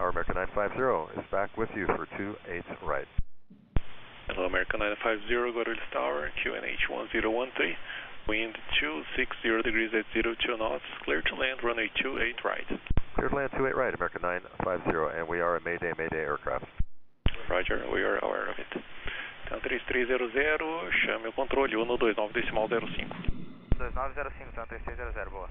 our American 950 is back with you for 28 right. Hello, American 950, Gorilla's Tower, QNH 1013, wind 260 degrees at 02 knots, clear to land runway 28 right. Clear to land 28 right, American 950, and we are a Mayday aircraft. Roger, we are aware of it. Então, 3300, chame o controle, 129.05. 2905, então 3300, boa.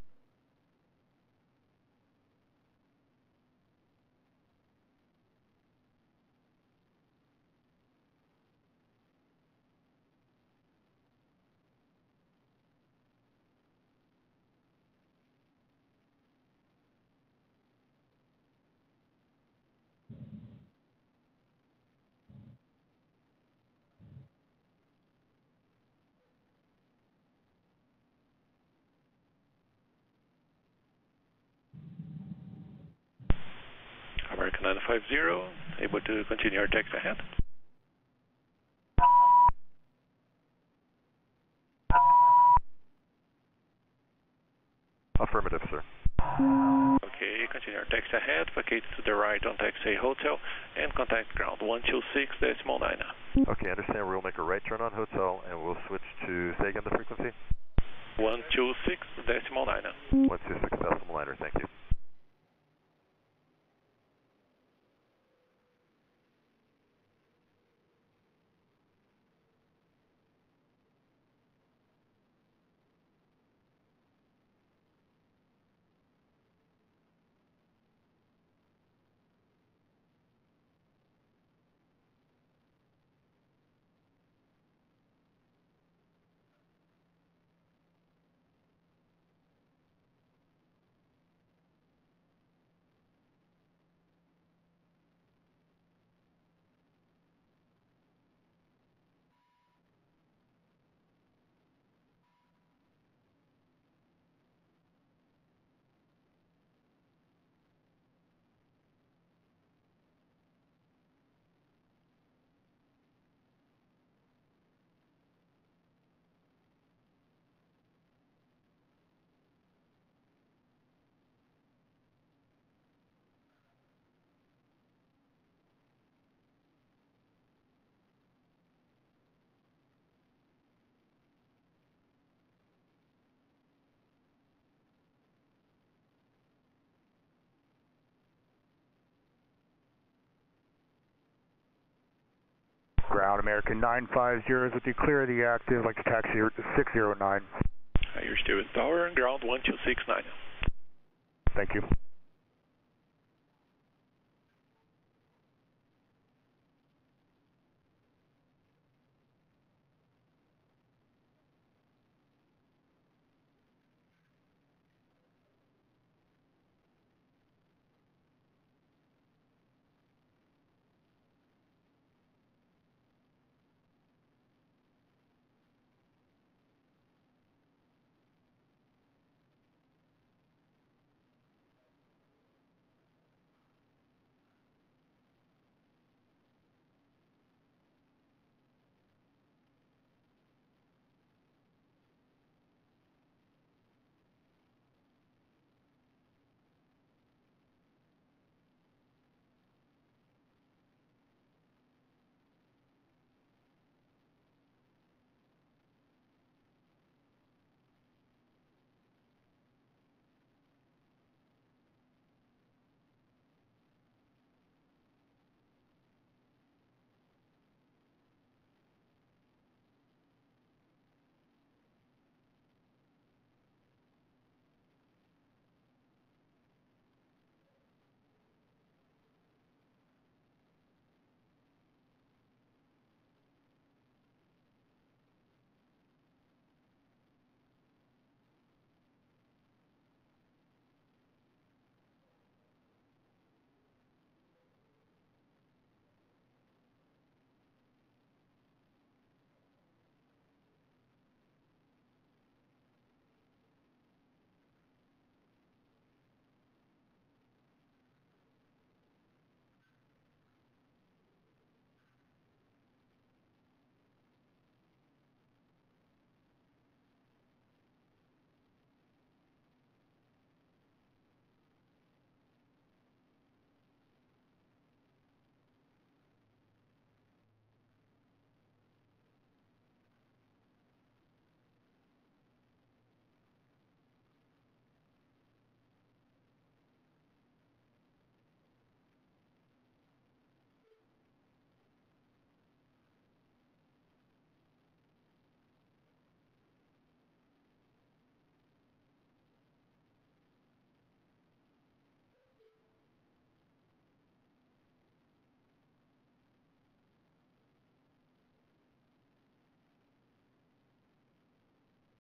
American 950, able to continue our taxi ahead. Affirmative, sir. Okay, continue our taxi ahead, vacate to the right on taxi hotel, and contact ground 126.9. Okay, understand, we'll make a right turn on hotel, and we'll switch to, say again the frequency? 126.9. 126.9, thank you. out, American 950 with you, clear of the active, like to taxi 609. You're still in tower and ground 1269. Thank you.